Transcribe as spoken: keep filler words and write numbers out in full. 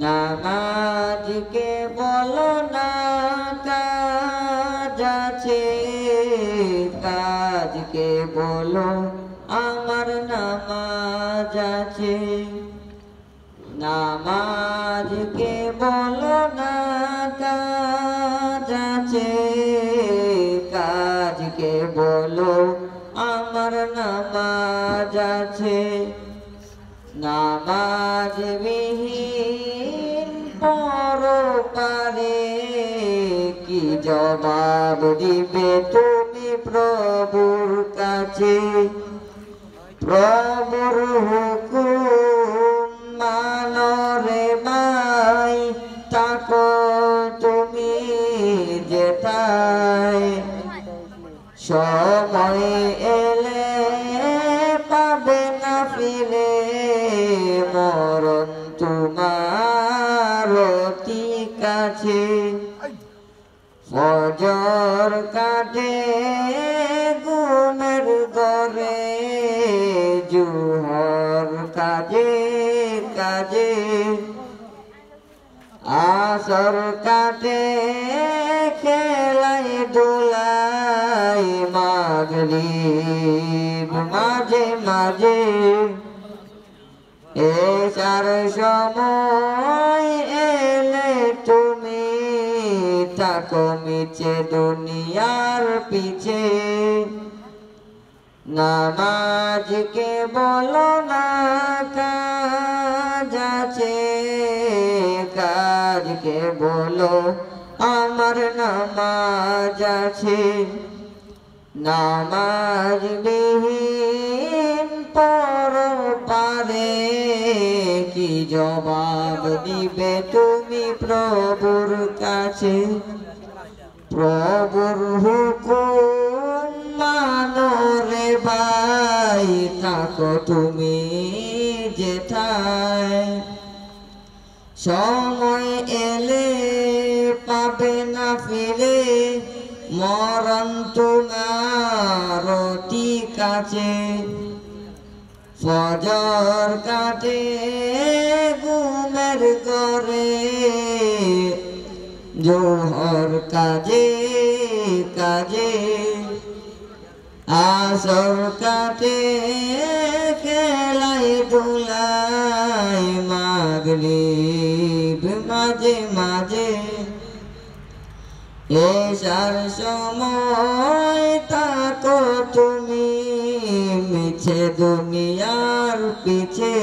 नामाज के बोलो ना काज आछे, काज के बोलो आमार नामाज आछे। नामाज के बोलो ना काज आछे, काज के बोलो आमार नामाज आछे। नामाज विहीन परोपारे की जवाब दिबे तुमी प्रभुर काछे। प्रभुर हुकुम मानो रे भाई, ताको तुमी जेताय। समय एले पाबे ना फिरे, मरण तुमार अति काछे। फजर काटे गुमेर घरे, जुहर काजे काजे। आसर काटे खेलाय धुलाय, मागरिब माझे माझे। एसार समय एले तुमी, ताको मिचे दुनियार पीछे। नामाज के बोलो ना काज आछे, काज के बोलो आमार नामाज आछे। नामाज बिहीन परोपारे की जवाब दिबे तुमी प्रभुर काछे। प्रभुर हुकुम मानो रे भाई, ताको तुमी जेठाय। समय एले पाबे ना फिरे, मरण तुमार अति काछे। फजर काटे घुमेर घरे, जोहर काजे काजे। आसर काटे खेलाय धुलाय, मागरिब माझे माझे। एसार समय ताको तुमी मिछे दुनियार पीछे।